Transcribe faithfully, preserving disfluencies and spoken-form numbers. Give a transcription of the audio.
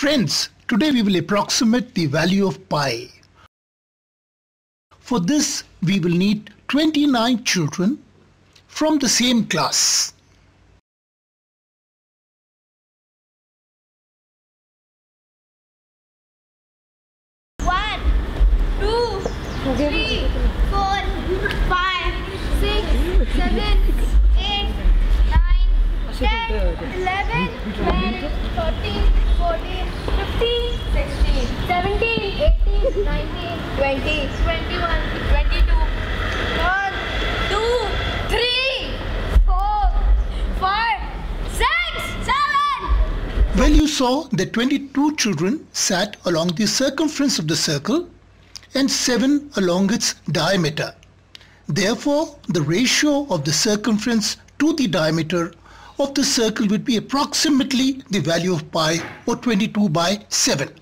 Friends, today we will approximate the value of pi. For this, we will need twenty-nine children from the same class. eleven, twelve, thirteen, fourteen, fifteen, sixteen, seventeen, eighteen, nineteen, twenty, twenty-one, twenty-two, twenty-three, four, five, six, seven. Well, you saw that twenty-two children sat along the circumference of the circle and seven along its diameter. Therefore, the ratio of the circumference to the diameter of the circle would be approximately the value of pi, or twenty-two by seven.